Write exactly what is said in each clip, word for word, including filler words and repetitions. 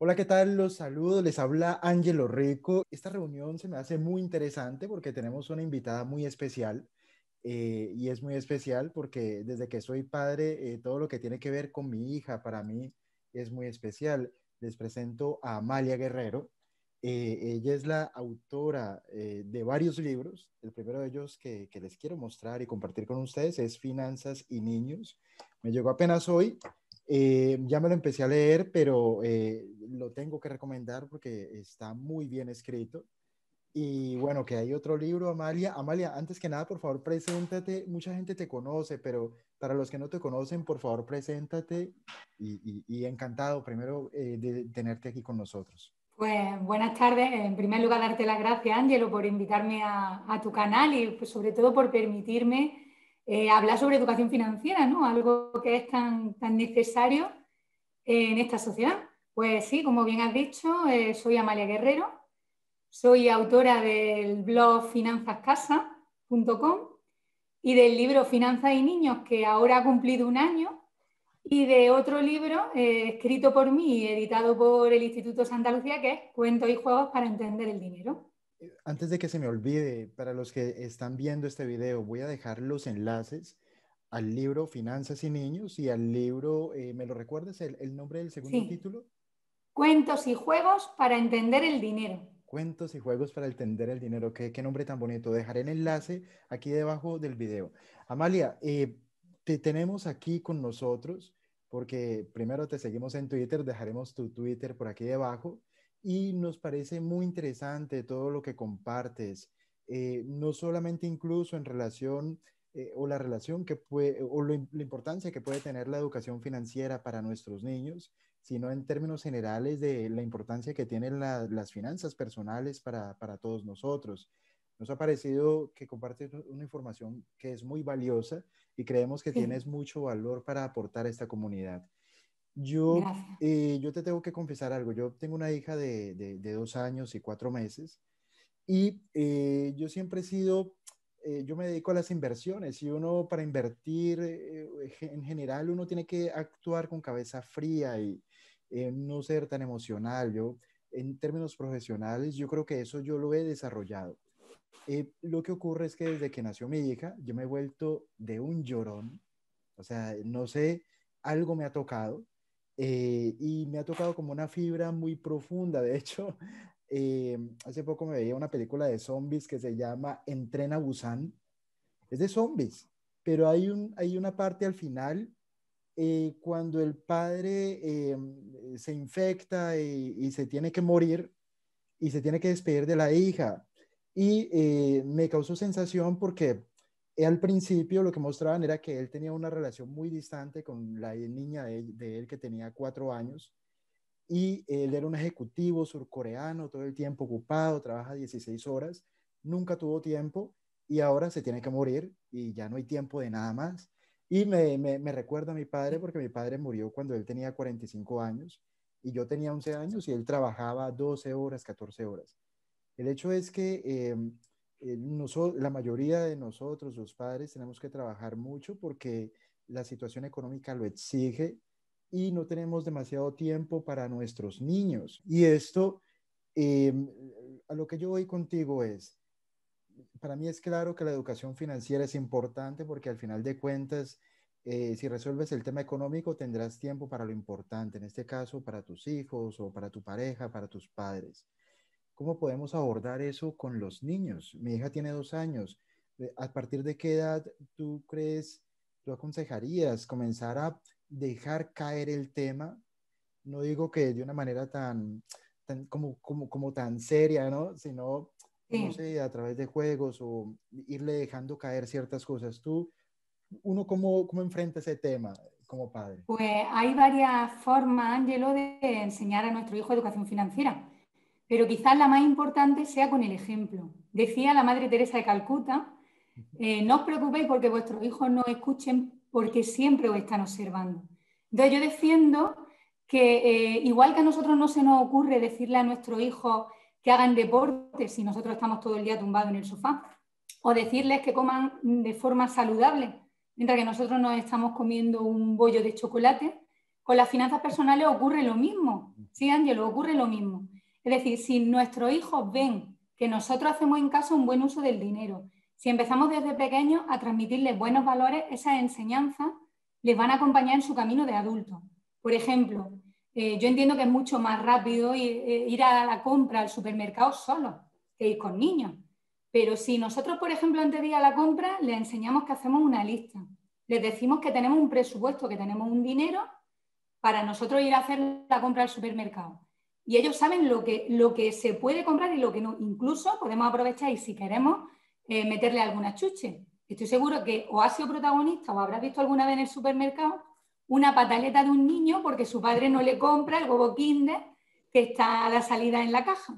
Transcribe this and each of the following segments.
Hola, ¿qué tal? Los saludo, les habla Anyelo Rico. Esta reunión se me hace muy interesante porque tenemos una invitada muy especial eh, y es muy especial porque desde que soy padre, eh, todo lo que tiene que ver con mi hija para mí es muy especial. Les presento a Amalia Guerrero. Eh, ella es la autora eh, de varios libros. El primero de ellos que, que les quiero mostrar y compartir con ustedes es Finanzas y Niños. Me llegó apenas hoy. Eh, ya me lo empecé a leer, pero eh, lo tengo que recomendar porque está muy bien escrito. Y bueno, que hay otro libro, Amalia. Amalia, antes que nada, por favor, preséntate. Mucha gente te conoce, pero para los que no te conocen, por favor, preséntate. Y, y, y encantado, primero, eh, de tenerte aquí con nosotros. Pues buenas tardes. En primer lugar, darte las gracias, Anyelo, por invitarme a, a tu canal y pues, sobre todo por permitirme Eh, hablar sobre educación financiera, ¿no? Algo que es tan, tan necesario en esta sociedad. Pues sí, como bien has dicho, eh, soy Amalia Guerrero, soy autora del blog Finanzas Casa punto com y del libro Finanzas y Niños, que ahora ha cumplido un año, y de otro libro eh, escrito por mí y editado por el Instituto Santa Lucía, que es Cuentos y Juegos para Entender el Dinero. Antes de que se me olvide, para los que están viendo este video, voy a dejar los enlaces al libro Finanzas y Niños y al libro, eh, ¿me lo recuerdas el, el nombre del segundo sí. título? Cuentos y Juegos para Entender el Dinero. Cuentos y Juegos para Entender el Dinero. Qué, qué nombre tan bonito. Dejaré el enlace aquí debajo del video. Amalia, eh, te tenemos aquí con nosotros porque primero te seguimos en Twitter, dejaremos tu Twitter por aquí debajo. Y nos parece muy interesante todo lo que compartes, eh, no solamente incluso en relación eh, o la relación que puede, o lo, la importancia que puede tener la educación financiera para nuestros niños, sino en términos generales de la importancia que tienen la, las finanzas personales para, para todos nosotros. Nos ha parecido que compartes una información que es muy valiosa y creemos que sí. tienes mucho valor para aportar a esta comunidad. Yo, eh, yo te tengo que confesar algo. Yo tengo una hija de, de, de dos años y cuatro meses y eh, yo siempre he sido, eh, yo me dedico a las inversiones y uno para invertir eh, en general uno tiene que actuar con cabeza fría y eh, no ser tan emocional. Yo, en términos profesionales, yo creo que eso yo lo he desarrollado. Eh, lo que ocurre es que desde que nació mi hija yo me he vuelto de un llorón. O sea, no sé, algo me ha tocado. Eh, y me ha tocado como una fibra muy profunda. De hecho, eh, hace poco me veía una película de zombies que se llama Train to Busan. Es de zombies, pero hay, un, hay una parte al final eh, cuando el padre eh, se infecta y, y se tiene que morir y se tiene que despedir de la hija. Y eh, me causó sensación porque al principio lo que mostraban era que él tenía una relación muy distante con la niña de, de él que tenía cuatro años y él era un ejecutivo surcoreano, todo el tiempo ocupado, trabaja dieciséis horas, nunca tuvo tiempo y ahora se tiene que morir y ya no hay tiempo de nada más. Y me, me, me recuerda a mi padre porque mi padre murió cuando él tenía cuarenta y cinco años y yo tenía once años y él trabajaba doce horas, catorce horas. El hecho es que Eh, Nosotros, la mayoría de nosotros, los padres, tenemos que trabajar mucho porque la situación económica lo exige y no tenemos demasiado tiempo para nuestros niños. Y esto, eh, a lo que yo voy contigo es, para mí es claro que la educación financiera es importante porque al final de cuentas, eh, si resuelves el tema económico, tendrás tiempo para lo importante, en este caso para tus hijos o para tu pareja, para tus padres. ¿Cómo podemos abordar eso con los niños? Mi hija tiene dos años. ¿A partir de qué edad tú crees, tú aconsejarías comenzar a dejar caer el tema? No digo que de una manera tan, tan como, como, como tan seria, ¿no? Sino, sí. no sé, a través de juegos o irle dejando caer ciertas cosas. Tú, uno, ¿cómo, cómo enfrenta ese tema como padre? Pues hay varias formas, Anyelo, de enseñar a nuestro hijo educación financiera. Pero quizás la más importante sea con el ejemplo. Decía la madre Teresa de Calcuta, eh, no os preocupéis porque vuestros hijos no escuchen porque siempre os están observando. Entonces yo defiendo que eh, igual que a nosotros no se nos ocurre decirle a nuestros hijos que hagan deporte si nosotros estamos todo el día tumbados en el sofá, o decirles que coman de forma saludable, mientras que nosotros nos estamos comiendo un bollo de chocolate, Con las finanzas personales ocurre lo mismo. Sí, Ángelo, ocurre lo mismo. Es decir, si nuestros hijos ven que nosotros hacemos en casa un buen uso del dinero, si empezamos desde pequeños a transmitirles buenos valores, esas enseñanzas les van a acompañar en su camino de adultos. Por ejemplo, eh, yo entiendo que es mucho más rápido ir, eh, ir a la compra al supermercado solo que ir con niños. Pero si nosotros, por ejemplo, antes de ir a la compra, les enseñamos que hacemos una lista, les decimos que tenemos un presupuesto, que tenemos un dinero para nosotros ir a hacer la compra al supermercado. Y ellos saben lo que, lo que se puede comprar y lo que no. Incluso podemos aprovechar y si queremos eh, meterle alguna chuche. Estoy seguro que o has sido protagonista o habrás visto alguna vez en el supermercado una pataleta de un niño porque su padre no le compra el huevo Kinder que está a la salida en la caja.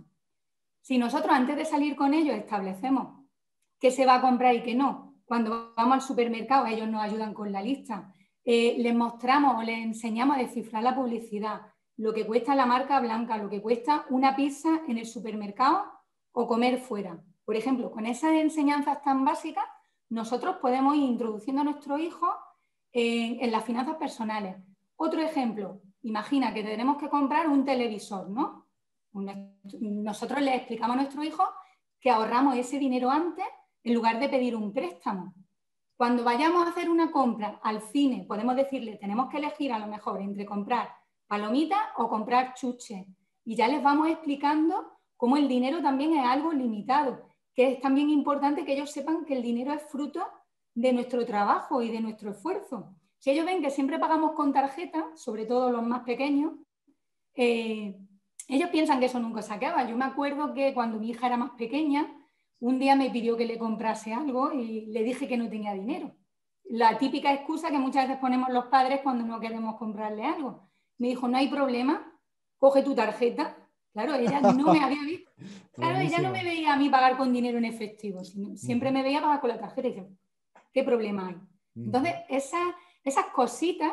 Si nosotros antes de salir con ellos establecemos qué se va a comprar y qué no, cuando vamos al supermercado ellos nos ayudan con la lista, eh, les mostramos o les enseñamos a descifrar la publicidad, lo que cuesta la marca blanca, lo que cuesta una pizza en el supermercado o comer fuera. Por ejemplo, con esas enseñanzas tan básicas, nosotros podemos ir introduciendo a nuestros hijos en, en las finanzas personales. Otro ejemplo, imagina que tenemos que comprar un televisor, ¿no? Nosotros les explicamos a nuestros hijos que ahorramos ese dinero antes en lugar de pedir un préstamo. Cuando vayamos a hacer una compra al cine, podemos decirle, tenemos que elegir a lo mejor entre comprar palomitas o comprar chuches. Y ya les vamos explicando cómo el dinero también es algo limitado, que es también importante que ellos sepan que el dinero es fruto de nuestro trabajo y de nuestro esfuerzo. Si ellos ven que siempre pagamos con tarjeta, sobre todo los más pequeños, eh, ellos piensan que eso nunca se acaba. Yo me acuerdo que cuando mi hija era más pequeña, un día me pidió que le comprase algo y le dije que no tenía dinero. La típica excusa que muchas veces ponemos los padres cuando no queremos comprarle algo. Me dijo, no hay problema, coge tu tarjeta. Claro, ella no me había visto. Claro, ella no me veía a mí pagar con dinero en efectivo, sino siempre me veía pagar con la tarjeta y dije, ¿qué problema hay? Entonces, esas, esas cositas,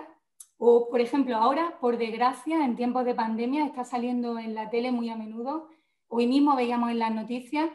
o por ejemplo, ahora, por desgracia, en tiempos de pandemia, está saliendo en la tele muy a menudo, hoy mismo veíamos en las noticias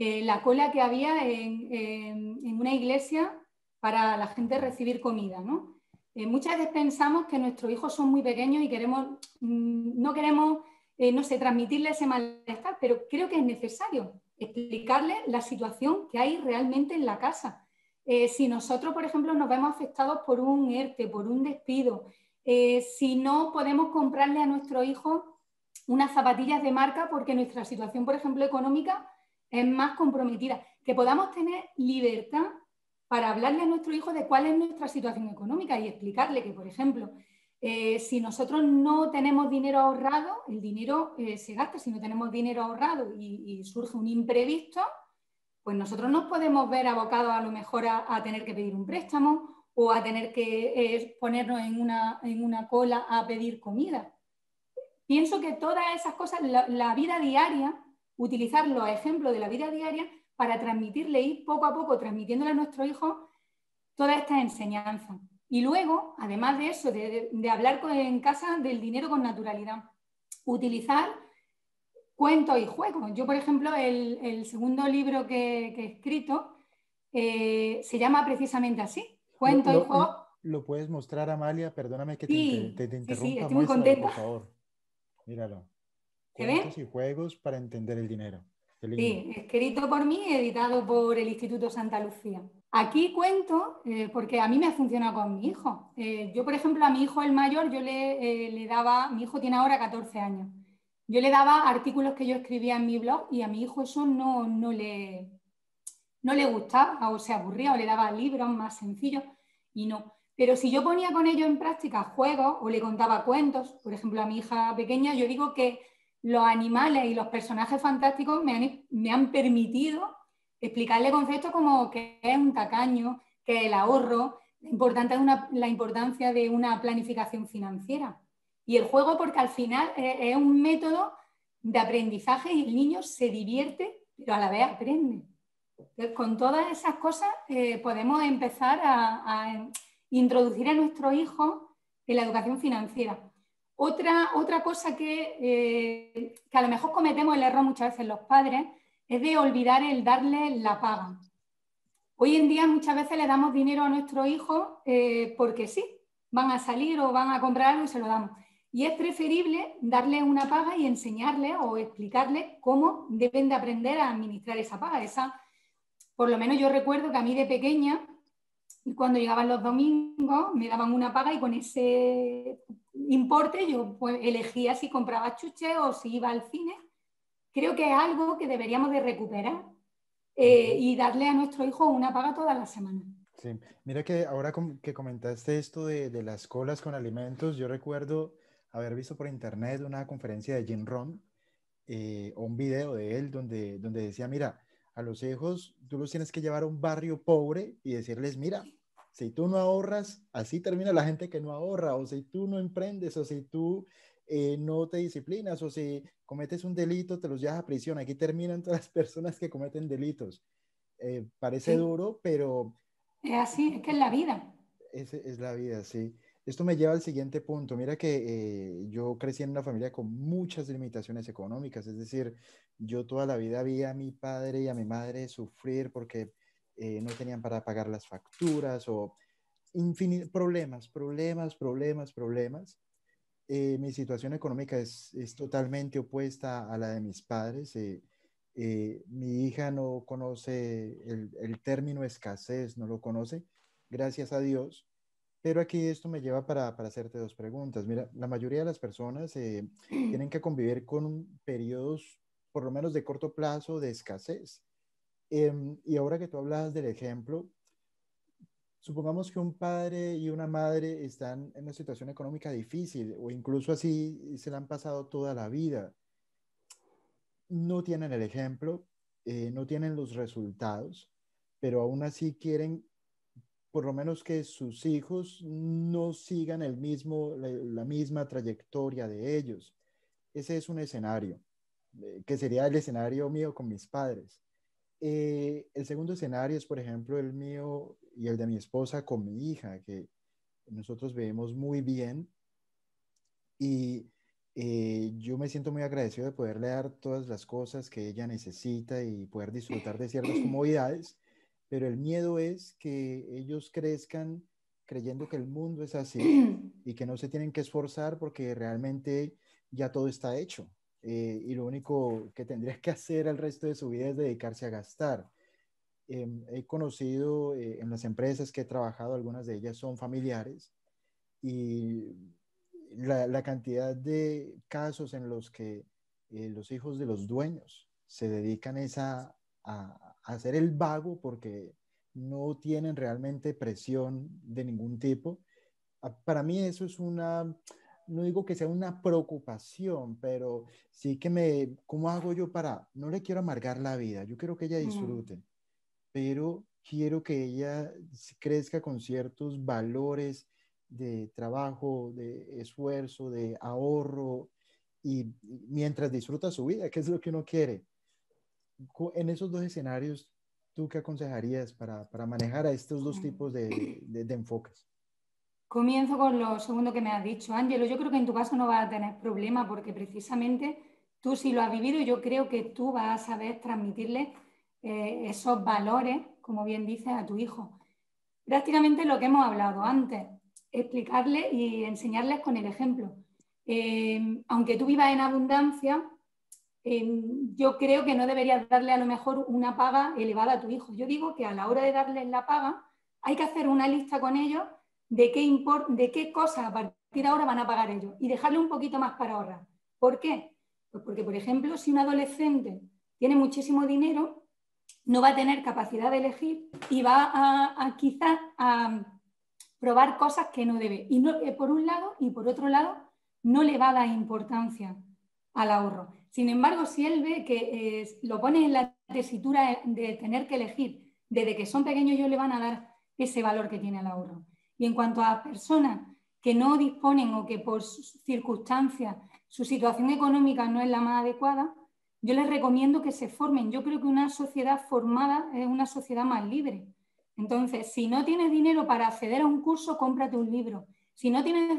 eh, la cola que había en, en, en una iglesia para la gente recibir comida, ¿no? Eh, muchas veces pensamos que nuestros hijos son muy pequeños y queremos, mmm, no queremos... Eh, no sé, transmitirle ese malestar, pero creo que es necesario explicarle la situación que hay realmente en la casa. Eh, si nosotros, por ejemplo, nos vemos afectados por un ERTE, por un despido, eh, si no podemos comprarle a nuestro hijo unas zapatillas de marca porque nuestra situación, por ejemplo, económica es más comprometida, que podamos tener libertad para hablarle a nuestro hijo de cuál es nuestra situación económica y explicarle que, por ejemplo, Eh, si nosotros no tenemos dinero ahorrado, el dinero eh, se gasta. Si no tenemos dinero ahorrado y, y surge un imprevisto, pues nosotros nos podemos ver abocados a lo mejor a, a tener que pedir un préstamo o a tener que eh, ponernos en una, en una cola a pedir comida. Pienso que todas esas cosas, la, la vida diaria, utilizar los ejemplos de la vida diaria para transmitirle, ir poco a poco transmitiéndole a nuestros hijos todas estas enseñanzas. Y luego, además de eso, de, de hablar con, en casa del dinero con naturalidad, utilizar cuentos y juegos. Yo, por ejemplo, el, el segundo libro que, que he escrito eh, se llama precisamente así, Cuentos y Juegos. ¿Lo puedes mostrar, Amalia? Perdóname que sí, te, te, te interrumpa. Sí, sí, estoy muy contenta. Por favor, míralo. Cuentos y Juegos para Entender el Dinero. Sí, escrito por mí y editado por el Instituto Santa Lucía. Aquí cuento, eh, porque a mí me ha funcionado con mi hijo. Eh, yo, por ejemplo, a mi hijo el mayor, yo le, eh, le daba, mi hijo tiene ahora catorce años, yo le daba artículos que yo escribía en mi blog y a mi hijo eso no, no, le, no le gustaba o se aburría o le daba libros más sencillos y no. Pero si yo ponía con ellos en práctica juegos o le contaba cuentos, por ejemplo, a mi hija pequeña, yo digo que los animales y los personajes fantásticos me han, me han permitido explicarle conceptos como qué es un tacaño, qué es el ahorro, la importancia de una planificación financiera. Y el juego porque al final es un método de aprendizaje y el niño se divierte, pero a la vez aprende. Entonces, con todas esas cosas eh, podemos empezar a, a introducir a nuestro hijo en la educación financiera. Otra, otra cosa que, eh, que a lo mejor cometemos el error muchas veces los padres es de olvidar el darle la paga. Hoy en día muchas veces le damos dinero a nuestro hijo eh, porque sí, van a salir o van a comprar algo y se lo damos. Y es preferible darle una paga y enseñarle o explicarle cómo deben de aprender a administrar esa paga. Esa, por lo menos yo recuerdo que a mí de pequeña, cuando llegaban los domingos, me daban una paga y con ese importe yo pues, elegía si compraba chuches o si iba al cine. Creo que es algo que deberíamos de recuperar eh, y darle a nuestro hijo una paga toda la semana. Sí, mira que ahora que comentaste esto de, de las colas con alimentos, yo recuerdo haber visto por internet una conferencia de Jim Rohn eh, o un video de él donde, donde decía, mira, a los hijos tú los tienes que llevar a un barrio pobre y decirles, mira, si tú no ahorras, así termina la gente que no ahorra, o si tú no emprendes, o si tú eh, no te disciplinas, o si cometes un delito, te los llevas a prisión. Aquí terminan todas las personas que cometen delitos. Eh, parece sí. duro, pero... Es así, es que es la vida. Es, es la vida, sí. Esto me lleva al siguiente punto. Mira que eh, yo crecí en una familia con muchas limitaciones económicas. Es decir, yo toda la vida vi a mi padre y a mi madre sufrir porque eh, no tenían para pagar las facturas o infinitos problemas, problemas, problemas, problemas. Eh, mi situación económica es, es totalmente opuesta a la de mis padres. Eh, Eh, mi hija no conoce el, el término escasez, no lo conoce, gracias a Dios. Pero aquí esto me lleva para, para hacerte dos preguntas. Mira, la mayoría de las personas eh, tienen que convivir con periodos, por lo menos de corto plazo, de escasez. Eh, y ahora que tú hablabas del ejemplo, supongamos que un padre y una madre están en una situación económica difícil o incluso así se la han pasado toda la vida. No tienen el ejemplo, eh, no tienen los resultados, pero aún así quieren por lo menos que sus hijos no sigan el mismo, la, la misma trayectoria de ellos. Ese es un escenario, eh, que sería el escenario mío con mis padres. Eh, el segundo escenario es, por ejemplo, el mío y el de mi esposa con mi hija, que nosotros vivimos muy bien y... Eh, yo me siento muy agradecido de poderle dar todas las cosas que ella necesita y poder disfrutar de ciertas comodidades, pero el miedo es que ellos crezcan creyendo que el mundo es así y que no se tienen que esforzar porque realmente ya todo está hecho eh, y lo único que tendrían que hacer el resto de su vida es dedicarse a gastar. Eh, he conocido eh, en las empresas que he trabajado, algunas de ellas son familiares y... La, la cantidad de casos en los que eh, los hijos de los dueños se dedican esa, a, a hacer el vago porque no tienen realmente presión de ningún tipo. Para mí eso es una, no digo que sea una preocupación, pero sí que me, ¿cómo hago yo para? No le quiero amargar la vida, yo quiero que ella disfrute, uh-huh. pero quiero que ella crezca con ciertos valores de trabajo, de esfuerzo, de ahorro, y mientras disfruta su vida, que es lo que uno quiere. En esos dos escenarios, ¿tú qué aconsejarías para, para manejar a estos dos tipos de, de, de enfoques? Comienzo con lo segundo que me has dicho, Ángelo. Yo creo que en tu caso no vas a tener problema porque precisamente tú sí lo has vivido y yo creo que tú vas a saber transmitirle eh, esos valores, como bien dices, a tu hijo. Prácticamente lo que hemos hablado antes, explicarles y enseñarles con el ejemplo. Eh, aunque tú vivas en abundancia, eh, yo creo que no deberías darle a lo mejor una paga elevada a tu hijo. Yo digo que a la hora de darles la paga hay que hacer una lista con ellos de qué, import- de qué cosas a partir de ahora van a pagar ellos y dejarle un poquito más para ahorrar. ¿Por qué? Pues porque, por ejemplo, si un adolescente tiene muchísimo dinero, no va a tener capacidad de elegir y va a, a quizás a... probar cosas que no debe. Y no, por un lado y por otro lado, no le va a dar importancia al ahorro. Sin embargo, si él ve que eh, lo pone en la tesitura de tener que elegir, desde que son pequeños ellos le van a dar ese valor que tiene el ahorro. Y en cuanto a personas que no disponen o que por circunstancias su situación económica no es la más adecuada, yo les recomiendo que se formen. Yo creo que una sociedad formada es una sociedad más libre. Entonces, si no tienes dinero para acceder a un curso, cómprate un libro. Si no tienes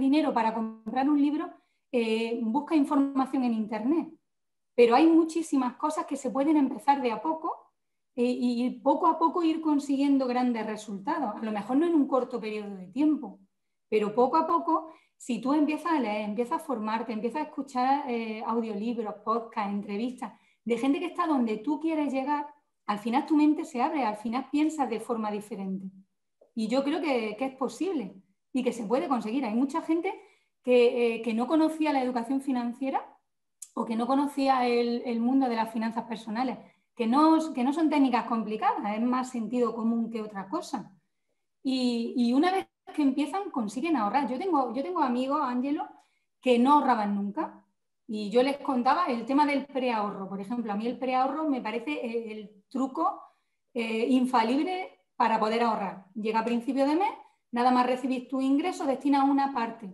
dinero para comprar un libro, eh, busca información en Internet. Pero hay muchísimas cosas que se pueden empezar de a poco eh, y poco a poco ir consiguiendo grandes resultados. A lo mejor no en un corto periodo de tiempo, Pero poco a poco, si tú empiezas a leer, empiezas a formarte, empiezas a escuchar eh, audiolibros, podcasts, entrevistas, de gente que está donde tú quieres llegar, al final tu mente se abre, al final piensas de forma diferente. Y yo creo que, que es posible y que se puede conseguir. Hay mucha gente que, eh, que no conocía la educación financiera o que no conocía el, el mundo de las finanzas personales, que no, que no son técnicas complicadas, es más sentido común que otra cosa. Y, y una vez que empiezan, consiguen ahorrar. Yo tengo, yo tengo amigos, Ángelo, que no ahorraban nunca. Y yo les contaba el tema del preahorro. Por ejemplo, a mí el preahorro me parece el, el truco eh, infalible para poder ahorrar. Llega a principio de mes, nada más recibir tu ingreso, destina una parte.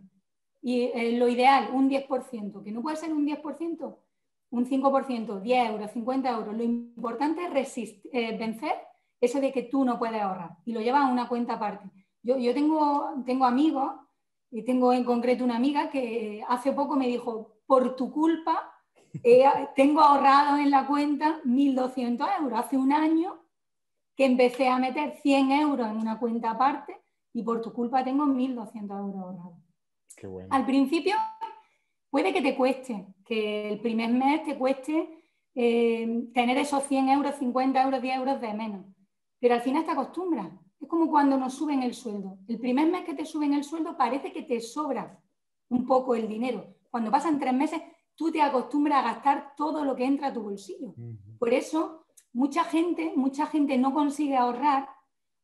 Y eh, lo ideal, un diez por ciento, que no puede ser un diez por ciento, un cinco por ciento, diez euros, cincuenta euros. Lo importante es resistir, eh, vencer eso de que tú no puedes ahorrar. Y lo llevas a una cuenta aparte. Yo, yo tengo, tengo amigos, y tengo en concreto una amiga que hace poco me dijo: por tu culpa, eh, tengo ahorrado en la cuenta mil doscientos euros. Hace un año que empecé a meter cien euros en una cuenta aparte y por tu culpa tengo mil doscientos euros ahorrados. Qué bueno. Al principio puede que te cueste, que el primer mes te cueste eh, tener esos cien euros, cincuenta euros, diez euros de menos. Pero al final te acostumbras. Es como cuando nos suben el sueldo. El primer mes que te suben el sueldo parece que te sobra un poco el dinero. Cuando pasan tres meses, tú te acostumbras a gastar todo lo que entra a tu bolsillo. Por eso, mucha gente, mucha gente no consigue ahorrar,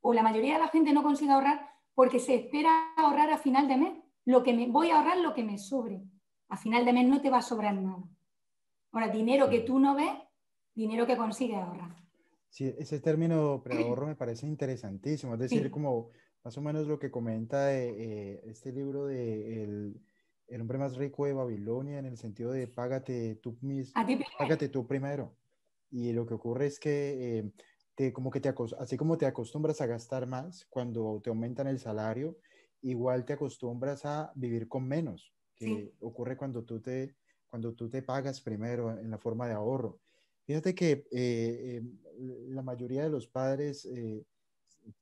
o la mayoría de la gente no consigue ahorrar, porque se espera ahorrar a final de mes. Lo que me, voy a ahorrar lo que me sobre. A final de mes no te va a sobrar nada. Ahora, dinero que tú no ves, dinero que consigues ahorrar. Sí, ese término preahorro me parece interesantísimo. Es decir, sí, como más o menos lo que comenta eh, este libro de... El... el hombre más rico de Babilonia, en el sentido de págate tú mismo, págate tú primero. Y lo que ocurre es que, eh, te, como que te así como te acostumbras a gastar más cuando te aumentan el salario, igual te acostumbras a vivir con menos, que sí ocurre cuando tú, te, cuando tú te pagas primero en la forma de ahorro. Fíjate que eh, eh, la mayoría de los padres, eh,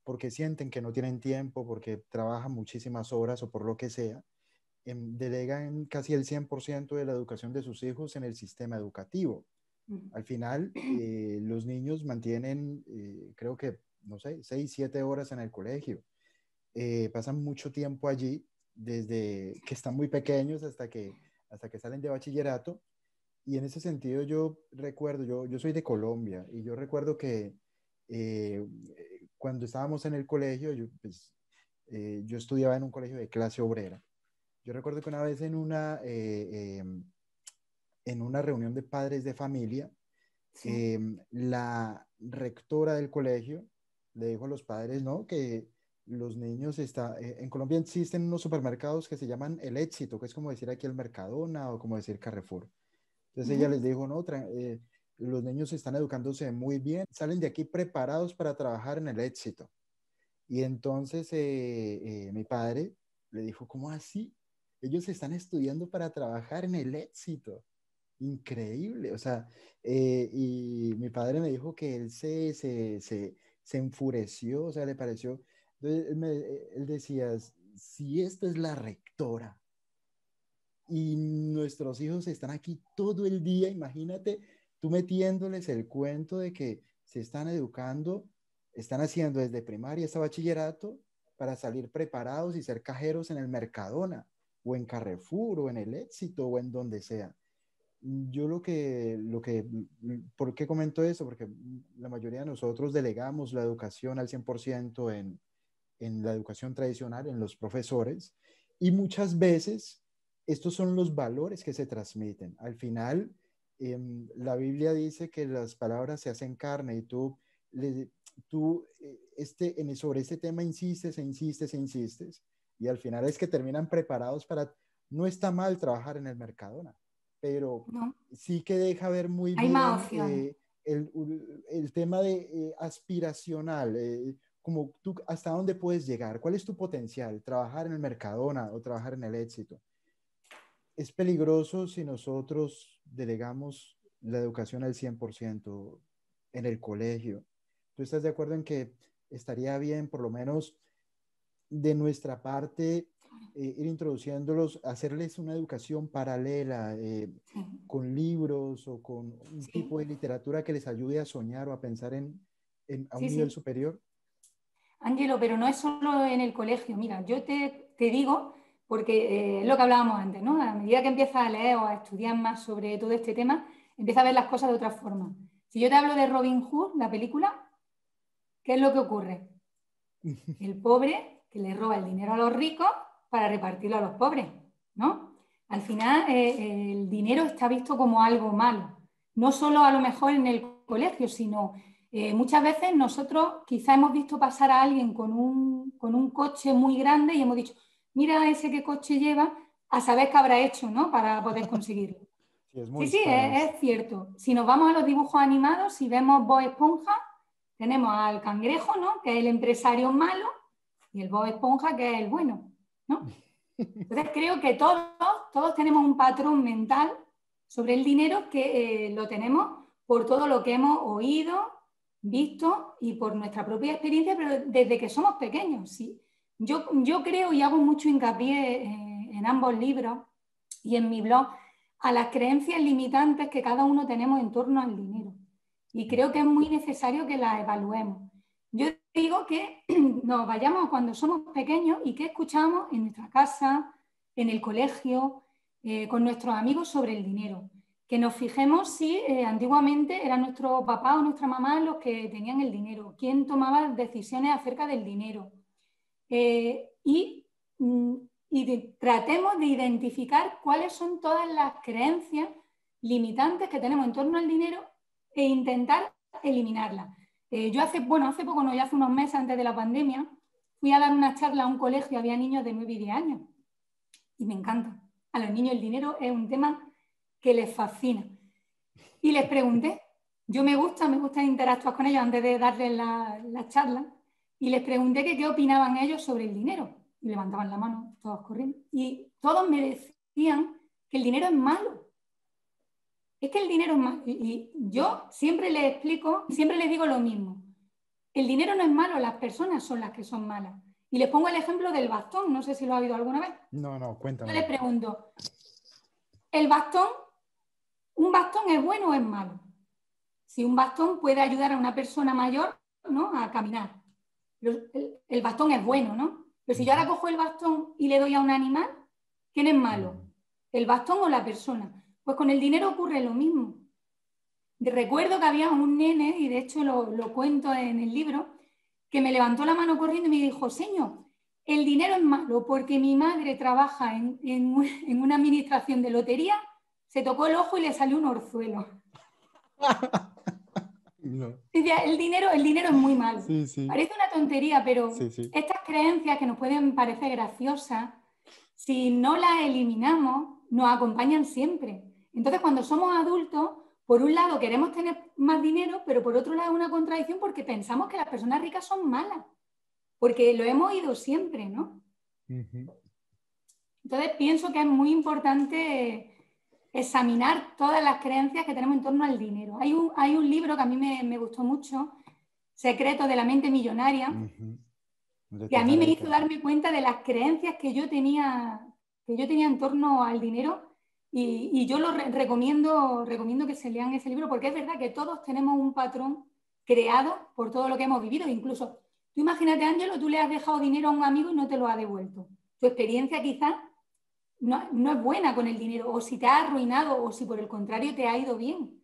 porque sienten que no tienen tiempo, porque trabajan muchísimas horas o por lo que sea, delegan casi el cien por ciento de la educación de sus hijos en el sistema educativo. Al final, eh, los niños mantienen, eh, creo que, no sé, seis, siete horas en el colegio. Eh, pasan mucho tiempo allí, desde que están muy pequeños hasta que, hasta que salen de bachillerato. Y en ese sentido yo recuerdo, yo, yo soy de Colombia, y yo recuerdo que eh, cuando estábamos en el colegio, yo, pues, eh, yo estudiaba en un colegio de clase obrera. Yo recuerdo que una vez en una, eh, eh, en una reunión de padres de familia, sí, eh, la rectora del colegio le dijo a los padres, ¿no?, que los niños están... Eh, en Colombia existen unos supermercados que se llaman El Éxito, que es como decir aquí el Mercadona o como decir Carrefour. Entonces uh-huh. ella les dijo, no, eh, los niños están educándose muy bien, salen de aquí preparados para trabajar en El Éxito. Y entonces eh, eh, mi padre le dijo, ¿cómo así? Ellos están estudiando para trabajar en El Éxito. Increíble. O sea, eh, y mi padre me dijo que él se, se, se, se enfureció, o sea, le pareció. Entonces, él, me, él decía, si esta es la rectora y nuestros hijos están aquí todo el día, imagínate tú metiéndoles el cuento de que se están educando, están haciendo desde primaria hasta bachillerato para salir preparados y ser cajeros en el Mercadona, o en Carrefour, o en El Éxito, o en donde sea. Yo lo que, lo que, ¿por qué comento eso? Porque la mayoría de nosotros delegamos la educación al cien por ciento en, en la educación tradicional, en los profesores, y muchas veces estos son los valores que se transmiten. Al final, eh, la Biblia dice que las palabras se hacen carne, y tú, le, tú este, en, sobre este tema insistes, e insistes, e insistes, y al final es que terminan preparados para... No está mal trabajar en el Mercadona, pero no, sí que deja ver muy hay bien eh, el, el tema de eh, aspiracional, eh, como tú hasta dónde puedes llegar, cuál es tu potencial, trabajar en el Mercadona o trabajar en El Éxito. Es peligroso si nosotros delegamos la educación al cien por ciento en el colegio. ¿Tú estás de acuerdo en que estaría bien, por lo menos, de nuestra parte, eh, ir introduciéndolos, hacerles una educación paralela, eh, sí. con libros o con un sí. tipo de literatura que les ayude a soñar o a pensar en, en a un sí, nivel sí. superior? Anyelo, pero no es solo en el colegio. Mira, yo te, te digo, porque eh, es lo que hablábamos antes, ¿no? A medida que empiezas a leer o a estudiar más sobre todo este tema, empiezas a ver las cosas de otra forma. Si yo te hablo de Robin Hood, la película, ¿qué es lo que ocurre? El pobre que le roba el dinero a los ricos para repartirlo a los pobres, ¿no? Al final eh, el dinero está visto como algo malo, no solo a lo mejor en el colegio, sino eh, muchas veces nosotros quizá hemos visto pasar a alguien con un, con un coche muy grande y hemos dicho, mira ese que coche lleva, a saber qué habrá hecho, ¿no? Para poder conseguirlo. Sí, es muy sí, sí es, es cierto. Si nos vamos a los dibujos animados, si vemos Bob Esponja, tenemos al cangrejo, ¿no? Que es el empresario malo, y el Bob Esponja, que es el bueno, ¿no? Entonces creo que todos, todos tenemos un patrón mental sobre el dinero que eh, lo tenemos por todo lo que hemos oído, visto y por nuestra propia experiencia, pero desde que somos pequeños, ¿sí? Yo, yo creo y hago mucho hincapié eh, en ambos libros y en mi blog a las creencias limitantes que cada uno tenemos en torno al dinero. Y creo que es muy necesario que las evaluemos. Yo digo que nos vayamos cuando somos pequeños y que escuchamos en nuestra casa, en el colegio, eh, con nuestros amigos sobre el dinero. Que nos fijemos si eh, antiguamente era nuestro papá o nuestra mamá los que tenían el dinero, quién tomaba decisiones acerca del dinero. Eh, y, y de, tratemos de identificar cuáles son todas las creencias limitantes que tenemos en torno al dinero e intentar eliminarla. Eh, yo hace, bueno, hace poco, no, ya hace unos meses antes de la pandemia, fui a dar una charla a un colegio, había niños de nueve y diez años, y me encanta. A los niños el dinero es un tema que les fascina. Y les pregunté, yo me gusta, me gusta interactuar con ellos antes de darles la, la charla, y les pregunté que qué opinaban ellos sobre el dinero. Y levantaban la mano, todos corriendo. Y todos me decían que el dinero es malo. Es que el dinero es malo, y yo siempre les explico, siempre les digo lo mismo. El dinero no es malo, las personas son las que son malas. Y les pongo el ejemplo del bastón, no sé si lo ha oído alguna vez. No, no, cuéntame. Yo les pregunto, ¿el bastón, un bastón es bueno o es malo? Si un bastón puede ayudar a una persona mayor, ¿no?, a caminar. El, el bastón es bueno, ¿no? Pero si yo ahora cojo el bastón y le doy a un animal, ¿quién es malo? ¿El bastón o la persona? Pues con el dinero ocurre lo mismo. Recuerdo que había un nene, y de hecho lo, lo cuento en el libro, que me levantó la mano corriendo y me dijo, señor, el dinero es malo porque mi madre trabaja en, en, en una administración de lotería, se tocó el ojo y le salió un orzuelo. No. El dinero, el dinero es muy malo. Sí, sí. Parece una tontería, pero sí, sí. Estas creencias que nos pueden parecer graciosas, si no las eliminamos, nos acompañan siempre. Entonces, cuando somos adultos, por un lado queremos tener más dinero, pero por otro lado es una contradicción porque pensamos que las personas ricas son malas, porque lo hemos oído siempre, ¿no? Uh-huh. Entonces, pienso que es muy importante examinar todas las creencias que tenemos en torno al dinero. Hay un, hay un libro que a mí me, me gustó mucho, Secretos de la mente millonaria, uh-huh. que a mí me hizo darme cuenta de las creencias que yo tenía, que yo tenía en torno al dinero. Y, y yo lo re recomiendo, recomiendo que se lean ese libro, porque es verdad que todos tenemos un patrón creado por todo lo que hemos vivido. Incluso, tú imagínate, Anyelo, tú le has dejado dinero a un amigo y no te lo ha devuelto. Tu experiencia quizás no, no es buena con el dinero, o si te ha arruinado, o si por el contrario te ha ido bien.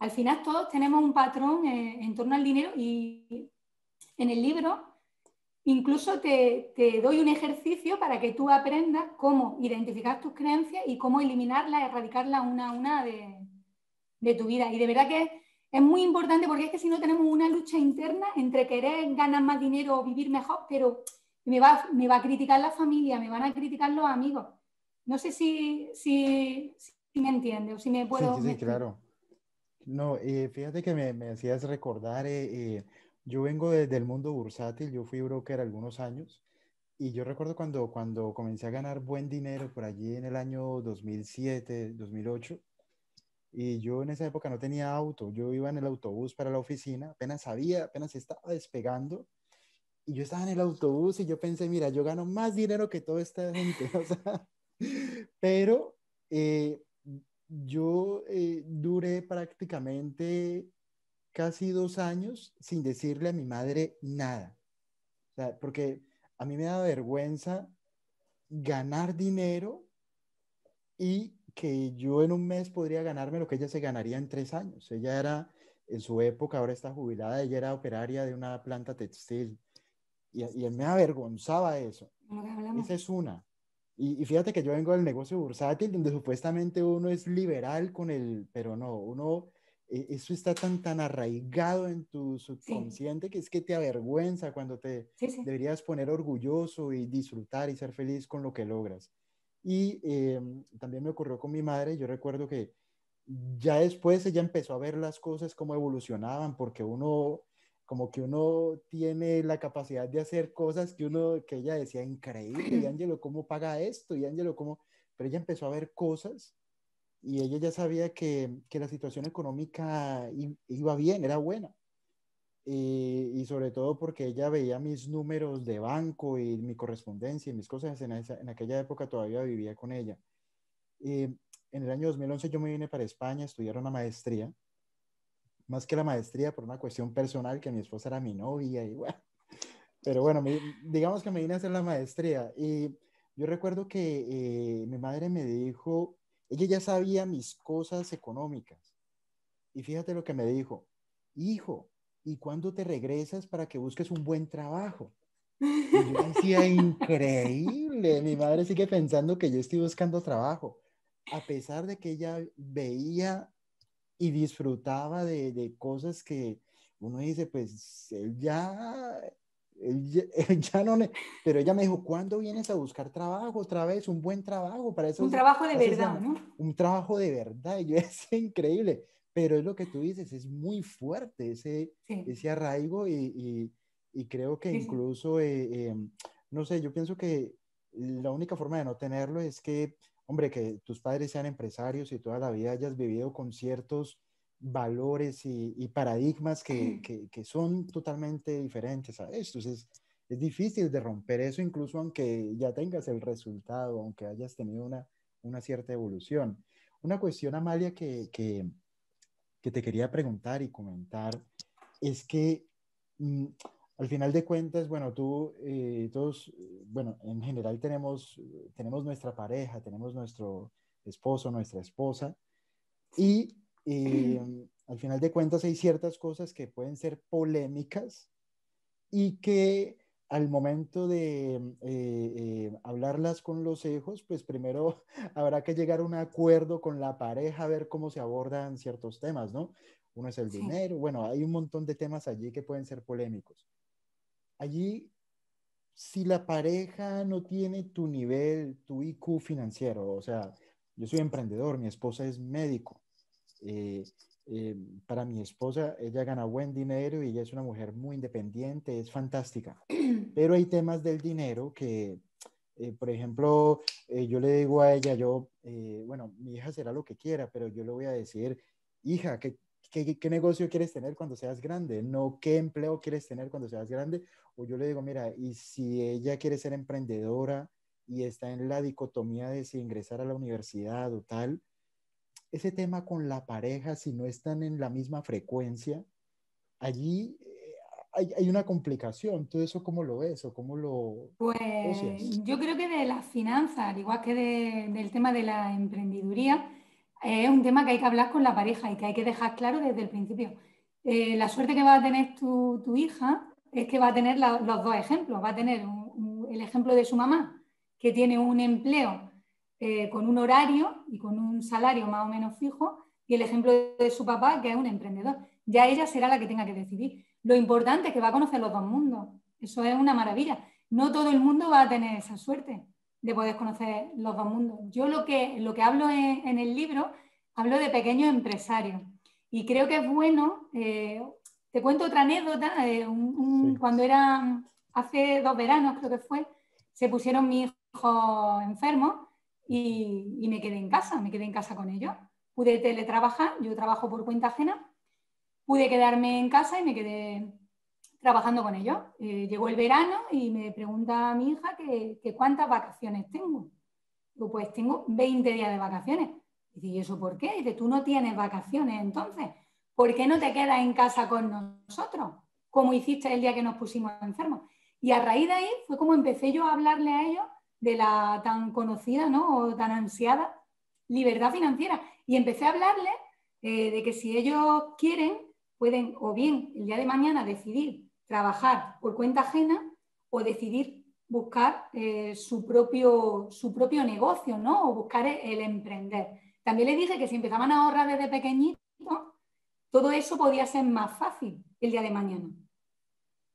Al final todos tenemos un patrón eh, en torno al dinero, y en el libro incluso te, te doy un ejercicio para que tú aprendas cómo identificar tus creencias y cómo eliminarlas, erradicarlas una a una de, de tu vida. Y de verdad que es, es muy importante, porque es que si no tenemos una lucha interna entre querer ganar más dinero o vivir mejor, pero me va, me va a criticar la familia, me van a criticar los amigos. No sé si, si, si me entiende o si me puedo... Sí, sí, sí, claro. No, eh, fíjate que me, me hacías recordar... Eh, eh, Yo vengo desde el mundo bursátil, yo fui broker algunos años, y yo recuerdo cuando, cuando comencé a ganar buen dinero por allí en el año dos mil siete, dos mil ocho, y yo en esa época no tenía auto, yo iba en el autobús para la oficina, apenas sabía, apenas estaba despegando, y yo estaba en el autobús y yo pensé, mira, yo gano más dinero que toda esta gente, o sea, pero eh, yo eh, duré prácticamente casi dos años sin decirle a mi madre nada, o sea, porque a mí me da vergüenza ganar dinero y que yo en un mes podría ganarme lo que ella se ganaría en tres años. Ella era, en su época, ahora está jubilada, ella era operaria de una planta textil y, y me avergonzaba eso. Esa es una. Y, y fíjate que yo vengo del negocio bursátil donde supuestamente uno es liberal con el, pero no, uno, eso está tan, tan arraigado en tu subconsciente, sí, que es que te avergüenza cuando te sí, sí. deberías poner orgulloso y disfrutar y ser feliz con lo que logras. Y eh, también me ocurrió con mi madre. Yo recuerdo que ya después ella empezó a ver las cosas cómo evolucionaban, porque uno, como que uno tiene la capacidad de hacer cosas que uno, que ella decía, increíble, y Ángelo, ¿cómo paga esto? Y Ángelo, ¿cómo? Pero ella empezó a ver cosas y ella ya sabía que, que la situación económica iba bien, era buena. Y, y sobre todo porque ella veía mis números de banco y mi correspondencia y mis cosas. En, esa, en aquella época todavía vivía con ella. Eh, en el año dos mil once yo me vine para España a estudiar una maestría, más que la maestría por una cuestión personal, que mi esposa era mi novia y bueno, pero bueno, me, digamos que me vine a hacer la maestría. Y yo recuerdo que eh, mi madre me dijo, ella ya sabía mis cosas económicas, y fíjate lo que me dijo: hijo, ¿y cuándo te regresas para que busques un buen trabajo? Y yo decía, increíble, mi madre sigue pensando que yo estoy buscando trabajo, a pesar de que ella veía y disfrutaba de, de cosas que uno dice, pues, él ya, él ya, él ya no, le... pero ella me dijo, ¿cuándo vienes a buscar trabajo otra vez? Un buen trabajo para eso. Un trabajo de verdad, ¿no? Un trabajo de verdad, y yo decía, increíble. Pero es lo que tú dices, es muy fuerte ese, sí. ese arraigo y, y, y creo que sí. incluso, eh, eh, no sé, yo pienso que la única forma de no tenerlo es que, hombre, que tus padres sean empresarios y toda la vida hayas vivido con ciertos valores y, y paradigmas que, sí. que, que son totalmente diferentes a estos. Es, es difícil de romper eso, incluso aunque ya tengas el resultado, aunque hayas tenido una, una cierta evolución. Una cuestión, Amalia, que... que que te quería preguntar y comentar, es que mmm, al final de cuentas, bueno, tú, eh, todos, bueno, en general tenemos, tenemos nuestra pareja, tenemos nuestro esposo, nuestra esposa, y eh, sí. al final de cuentas hay ciertas cosas que pueden ser polémicas y que al momento de eh, eh, hablarlas con los hijos, pues primero habrá que llegar a un acuerdo con la pareja, a ver cómo se abordan ciertos temas, ¿no? Uno es el sí. dinero, bueno, hay un montón de temas allí que pueden ser polémicos. Allí, si la pareja no tiene tu nivel, tu I Q financiero, o sea, yo soy emprendedor, mi esposa es médico, eh, eh, para mi esposa, ella gana buen dinero y ella es una mujer muy independiente, es fantástica. Pero hay temas del dinero que, eh, por ejemplo, eh, yo le digo a ella, yo, eh, bueno, mi hija será lo que quiera, pero yo le voy a decir, hija, ¿qué, qué, qué negocio quieres tener cuando seas grande? No, ¿qué empleo quieres tener cuando seas grande? O yo le digo, mira, y si ella quiere ser emprendedora y está en la dicotomía de si ingresar a la universidad o tal, ese tema con la pareja, si no están en la misma frecuencia, allí... Hay, hay una complicación. ¿Tú eso cómo lo ves o cómo lo...? Pues ocias? Yo creo que de las finanzas, al igual que de, del tema de la emprendiduría, eh, es un tema que hay que hablar con la pareja y que hay que dejar claro desde el principio. Eh, la suerte que va a tener tu, tu hija es que va a tener la, los dos ejemplos. Va a tener un, un, el ejemplo de su mamá, que tiene un empleo eh, con un horario y con un salario más o menos fijo, y el ejemplo de, de su papá, que es un emprendedor. Ya ella será la que tenga que decidir. Lo importante es que va a conocer los dos mundos. Eso es una maravilla. No todo el mundo va a tener esa suerte de poder conocer los dos mundos. Yo lo que, lo que hablo en, en el libro, hablo de pequeños empresarios. Y creo que es bueno... Eh, te cuento otra anécdota. Eh, un, un, sí. Cuando era... Hace dos veranos, creo que fue, se pusieron mis hijos enfermos y, y me quedé en casa. Me quedé en casa con ellos. Pude teletrabajar. Yo trabajo por cuenta ajena. Pude quedarme en casa y me quedé trabajando con ellos. Eh, llegó el verano y me pregunta a mi hija que, que cuántas vacaciones tengo. Digo, pues tengo veinte días de vacaciones. Dice, ¿y eso por qué? Dice, tú no tienes vacaciones entonces. ¿Por qué no te quedas en casa con nosotros? Como hiciste el día que nos pusimos enfermos. Y a raíz de ahí fue como empecé yo a hablarle a ellos de la tan conocida, ¿no?, o tan ansiada libertad financiera. Y empecé a hablarles eh, de que si ellos quieren, pueden o bien el día de mañana decidir trabajar por cuenta ajena o decidir buscar eh, su, propio, su propio negocio, ¿no?, o buscar el emprender. También les dije que si empezaban a ahorrar desde pequeñitos, todo eso podía ser más fácil el día de mañana.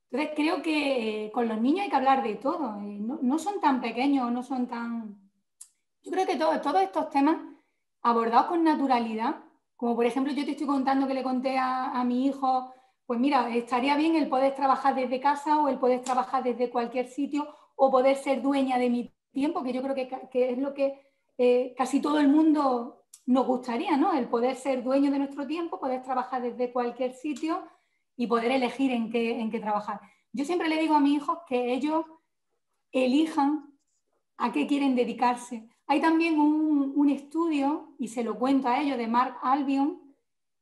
Entonces creo que eh, con los niños hay que hablar de todo. Eh, no, no son tan pequeños, no son tan... Yo creo que todo, todos estos temas abordados con naturalidad, como por ejemplo yo te estoy contando que le conté a, a mi hijo, pues mira, estaría bien el poder trabajar desde casa o el poder trabajar desde cualquier sitio o poder ser dueña de mi tiempo, que yo creo que, que es lo que eh, casi todo el mundo nos gustaría, ¿no? El poder ser dueño de nuestro tiempo, poder trabajar desde cualquier sitio y poder elegir en qué, en qué trabajar. Yo siempre le digo a mis hijos que ellos elijan a qué quieren dedicarse. Hay también un, un estudio, y se lo cuento a ellos, de Mark Albion.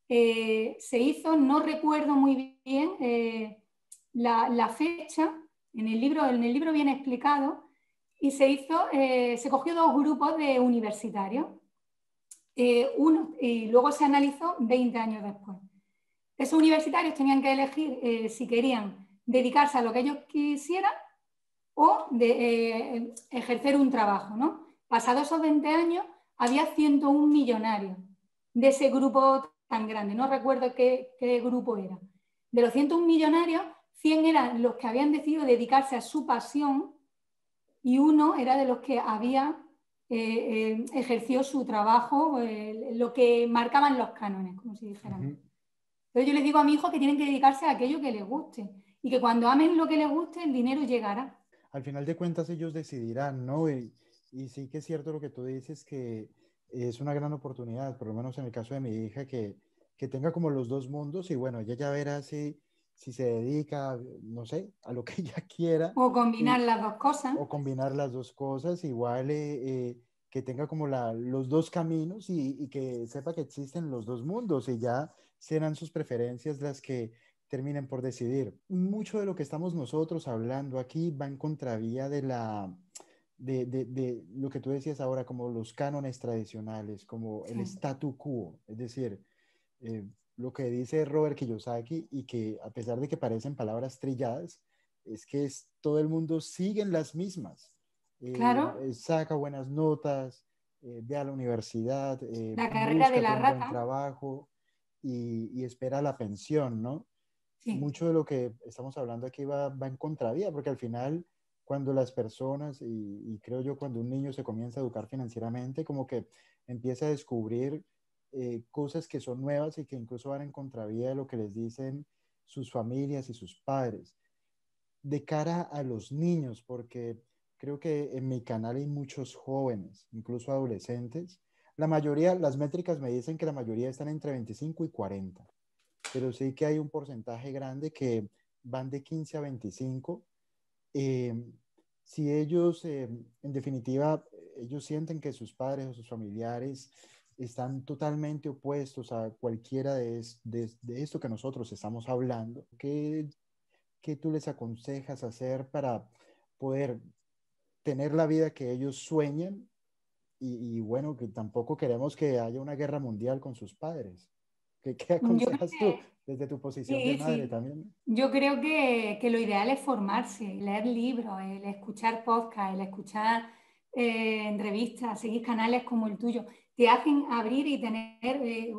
Eh, se hizo, no recuerdo muy bien eh, la, la fecha, en el, libro, en el libro viene explicado, y se hizo, eh, se cogió dos grupos de universitarios, eh, uno, y luego se analizó veinte años después. Esos universitarios tenían que elegir eh, si querían dedicarse a lo que ellos quisieran o de, eh, ejercer un trabajo, ¿no? Pasados esos veinte años, había ciento un millonarios de ese grupo tan grande. No recuerdo qué, qué grupo era. De los ciento un millonarios, cien eran los que habían decidido dedicarse a su pasión y uno era de los que había eh, eh, ejercido su trabajo, eh, lo que marcaban los cánones, como si dijeran. Uh-huh. Entonces yo les digo a mi hijo que tienen que dedicarse a aquello que les guste y que cuando amen lo que les guste, el dinero llegará. Al final de cuentas ellos decidirán, ¿no? Y... Y sí que es cierto lo que tú dices, que es una gran oportunidad, por lo menos en el caso de mi hija, que, que tenga como los dos mundos y bueno, ella ya verá si, si se dedica, no sé, a lo que ella quiera. O combinar y, las dos cosas. O combinar las dos cosas, igual eh, eh, que tenga como la, los dos caminos y, y que sepa que existen los dos mundos y ya serán sus preferencias las que terminen por decidir. Mucho de lo que estamos nosotros hablando aquí va en contravía de la... De, de, de lo que tú decías ahora, como los cánones tradicionales, como el statu quo, es decir, eh, lo que dice Robert Kiyosaki y que a pesar de que parecen palabras trilladas, es que es, todo el mundo sigue en las mismas. Eh, claro. Eh, saca buenas notas, eh, ve a la universidad, eh, la carrera de la rata, busca un buen trabajo y, y espera la pensión, ¿no? Sí. Mucho de lo que estamos hablando aquí va, va en contravía, porque al final... Cuando las personas, y, y creo yo cuando un niño se comienza a educar financieramente, como que empieza a descubrir eh, cosas que son nuevas y que incluso van en contravía de lo que les dicen sus familias y sus padres. De cara a los niños, porque creo que en mi canal hay muchos jóvenes, incluso adolescentes. La mayoría, las métricas me dicen que la mayoría están entre veinticinco y cuarenta, pero sí que hay un porcentaje grande que van de quince a veinticinco. Eh, si ellos, eh, en definitiva, ellos sienten que sus padres o sus familiares están totalmente opuestos a cualquiera de, es, de, de esto que nosotros estamos hablando, ¿qué, qué tú les aconsejas hacer para poder tener la vida que ellos sueñan? Y, y bueno, que tampoco queremos que haya una guerra mundial con sus padres. ¿Qué, qué aconsejas tú? Desde tu posición sí, de madre sí. También. Yo creo que, que lo ideal es formarse, leer libros, el escuchar podcasts, el escuchar eh, entrevistas, seguir canales como el tuyo. Te hacen abrir y tener eh,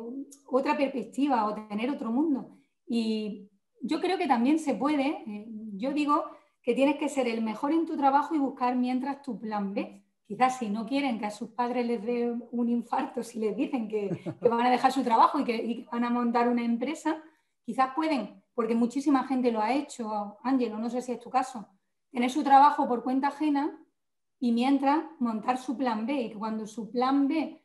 otra perspectiva o tener otro mundo. Y yo creo que también se puede. Eh, yo digo que tienes que ser el mejor en tu trabajo y buscar mientras tu plan B. Quizás si no quieren que a sus padres les dé un infarto, si les dicen que, que van a dejar su trabajo y que, y que van a montar una empresa... Quizás pueden, porque muchísima gente lo ha hecho, Ángelo, no sé si es tu caso, tener su trabajo por cuenta ajena y mientras montar su plan B, y que cuando su plan B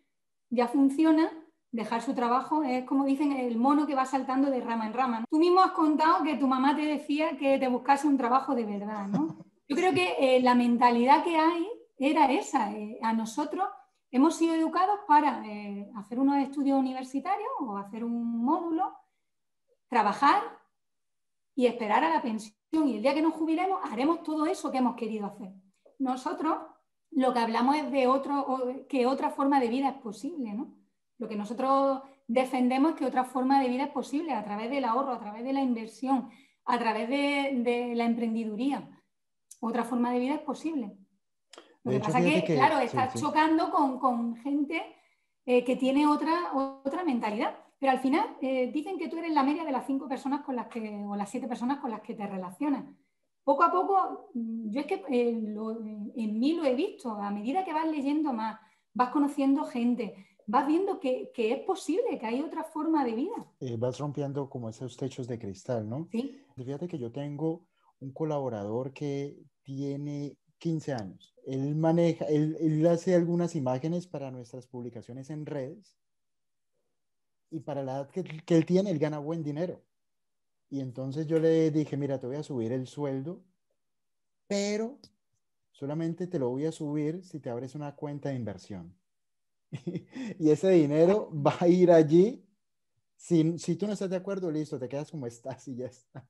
ya funciona, Dejar su trabajo es, como dicen, el mono que va saltando de rama en rama, ¿no? Tú mismo has contado que tu mamá te decía que te buscase un trabajo de verdad, ¿no? Yo creo que eh, la mentalidad que hay era esa. Eh, a nosotros hemos sido educados para eh, hacer unos estudios universitarios o hacer un módulo, trabajar y esperar a la pensión. Y el día que nos jubilemos haremos todo eso que hemos querido hacer. Nosotros lo que hablamos es de otro, que otra forma de vida es posible, ¿no? Lo que nosotros defendemos es que otra forma de vida es posible a través del ahorro, a través de la inversión, a través de, de la emprendiduría. Otra forma de vida es posible. Lo que pasa es que, claro, estás chocando con, con gente eh, que tiene otra, otra mentalidad. Pero al final eh, dicen que tú eres la media de las cinco personas con las que, o las siete personas con las que te relacionas. Poco a poco, yo es que eh, lo, en mí lo he visto. A medida que vas leyendo más, vas conociendo gente, vas viendo que, que es posible, que hay otra forma de vida. Eh, vas rompiendo como esos techos de cristal, ¿no? Sí. Fíjate que yo tengo un colaborador que tiene quince años. Él maneja, él, él hace algunas imágenes para nuestras publicaciones en redes y para la edad que, que él tiene, él gana buen dinero. Y entonces yo le dije, mira, te voy a subir el sueldo, pero solamente te lo voy a subir si te abres una cuenta de inversión. Y ese dinero va a ir allí. Si, si tú no estás de acuerdo, listo, te quedas como estás y ya está.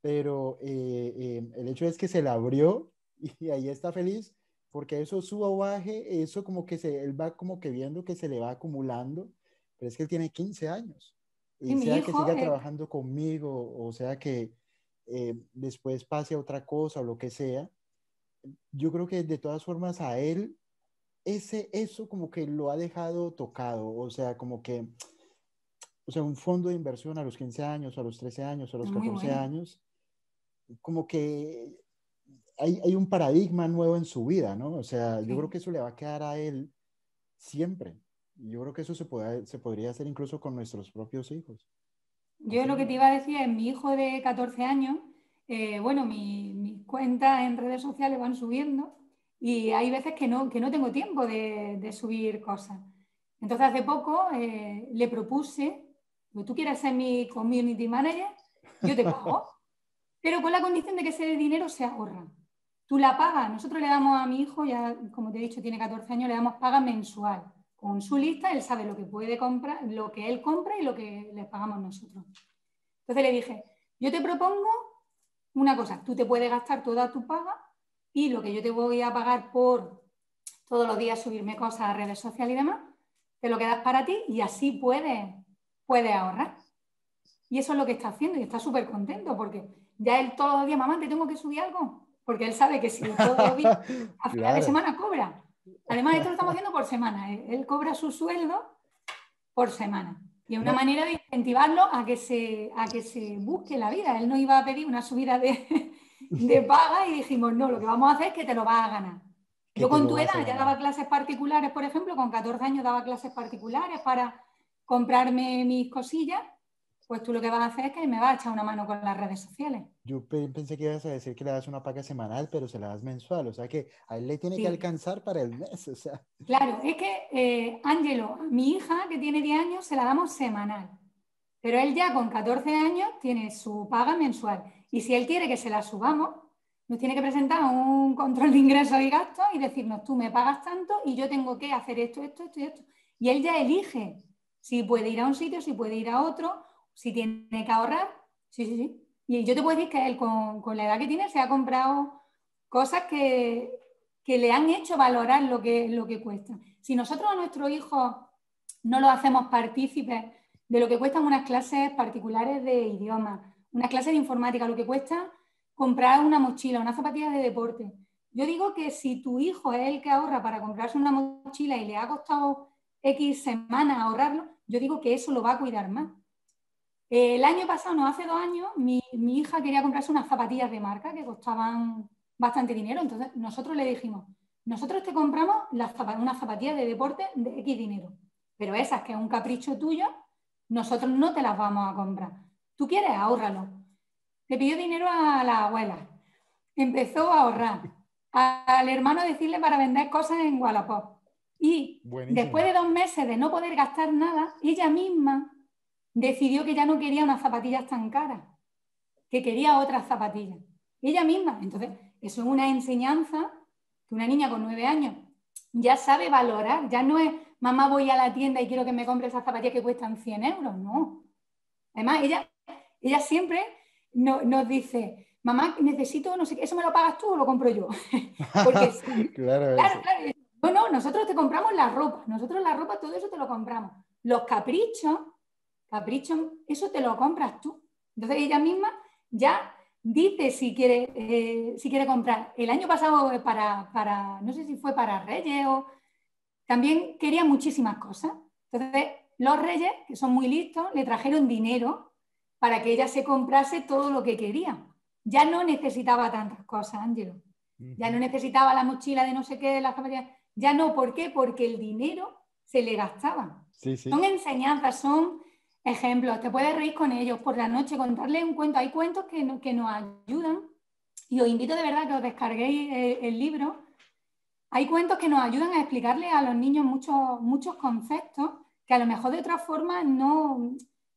Pero eh, eh, el hecho es que se la abrió y ahí está feliz, porque eso suba o baje, eso como que se, él va como que viendo que se le va acumulando, pero es que él tiene quince años. Y sí, sea que hijo, siga eh. trabajando conmigo, o sea que eh, después pase a otra cosa o lo que sea, yo creo que de todas formas a él, Ese, eso como que lo ha dejado tocado, o sea, como que, o sea, un fondo de inversión a los quince años, a los trece años, a los catorce años, como que hay, hay un paradigma nuevo en su vida, ¿no? O sea, yo creo que eso le va a quedar a él siempre. Yo creo que eso se, puede, se podría hacer incluso con nuestros propios hijos. Yo lo que te iba a decir es, mi hijo de catorce años, eh, bueno, mi, mis cuentas en redes sociales van subiendo. Y hay veces que no, que no tengo tiempo de, de subir cosas. Entonces, hace poco eh, le propuse, tú quieres ser mi community manager, yo te pago, pero con la condición de que ese dinero se ahorra. Tú la pagas. Nosotros le damos a mi hijo, ya como te he dicho, tiene catorce años, le damos paga mensual. Con su lista, él sabe lo que puede comprar, lo que él compra y lo que le pagamos nosotros. Entonces le dije, yo te propongo una cosa, tú te puedes gastar toda tu paga, y lo que yo te voy a pagar por todos los días subirme cosas a redes sociales y demás, te lo quedas para ti y así puedes, puedes ahorrar. Y eso es lo que está haciendo y está súper contento porque ya él todos los días, mamá, te tengo que subir algo, porque él sabe que si todos los días, a final claro. de semana cobra. Además, esto lo estamos haciendo por semana. Él cobra su sueldo por semana. Y es una no. manera de incentivarlo a que, se, a que se busque la vida. Él no iba a pedir una subida de... de paga y dijimos, no, lo que vamos a hacer es que te lo vas a ganar. Yo con tu edad ya daba clases particulares, por ejemplo, con catorce años daba clases particulares para comprarme mis cosillas, pues tú lo que vas a hacer es que me vas a echar una mano con las redes sociales. Yo pensé que ibas a decir que le das una paga semanal, pero se la das mensual, o sea que a él le tiene sí. que alcanzar para el mes, o sea. Claro, es que, Ángelo, eh, mi hija que tiene diez años se la damos semanal, pero él ya con catorce años tiene su paga mensual. Y si él quiere que se la subamos, nos tiene que presentar un control de ingresos y gastos y decirnos, tú me pagas tanto y yo tengo que hacer esto, esto, esto y esto. Y él ya elige si puede ir a un sitio, si puede ir a otro, si tiene que ahorrar. Sí, sí, sí. Y yo te puedo decir que él, con, con la edad que tiene, se ha comprado cosas que, que le han hecho valorar lo que, lo que cuesta. Si nosotros a nuestros hijos no los hacemos partícipes de lo que cuestan unas clases particulares de idiomas, una clase de informática, lo que cuesta comprar una mochila, unas zapatillas de deporte. Yo digo que si tu hijo es el que ahorra para comprarse una mochila y le ha costado X semanas ahorrarlo, yo digo que eso lo va a cuidar más. El año pasado, no, hace dos años, mi, mi hija quería comprarse unas zapatillas de marca que costaban bastante dinero. Entonces nosotros le dijimos, nosotros te compramos las zap- unas zapatillas de deporte de X dinero, pero esas que es un capricho tuyo, nosotros no te las vamos a comprar. ¿Tú quieres? Ahórralo. Le pidió dinero a la abuela. Empezó a ahorrar. Al hermano decirle para vender cosas en Wallapop. Y buenísimo. Después de dos meses de no poder gastar nada, ella misma decidió que ya no quería unas zapatillas tan caras, que quería otras zapatillas. Ella misma. Entonces, eso es una enseñanza que una niña con nueve años ya sabe valorar. Ya no es, mamá, voy a la tienda y quiero que me compre esas zapatillas que cuestan cien euros. No. Además, ella, ella siempre no, nos dice, mamá, necesito, no sé qué, ¿eso me lo pagas tú o lo compro yo? Porque sí. Claro, claro, claro. No, no, nosotros te compramos la ropa. Nosotros la ropa, todo eso te lo compramos. Los caprichos, caprichos, eso te lo compras tú. Entonces ella misma ya dice si quiere, eh, si quiere comprar. El año pasado para, para, no sé si fue para Reyes o... También quería muchísimas cosas. Entonces los Reyes, que son muy listos, le trajeron dinero para que ella se comprase todo lo que quería. Ya no necesitaba tantas cosas, Ángelo. Ya no necesitaba la mochila de no sé qué, de las zapatillas. Ya no, ¿por qué? Porque el dinero se le gastaba. Sí, sí. Son enseñanzas, son ejemplos. Te puedes reír con ellos por la noche, contarles un cuento. Hay cuentos que, no, que nos ayudan. Y os invito de verdad que os descarguéis el, el libro. Hay cuentos que nos ayudan a explicarles a los niños muchos, muchos conceptos que a lo mejor de otra forma no...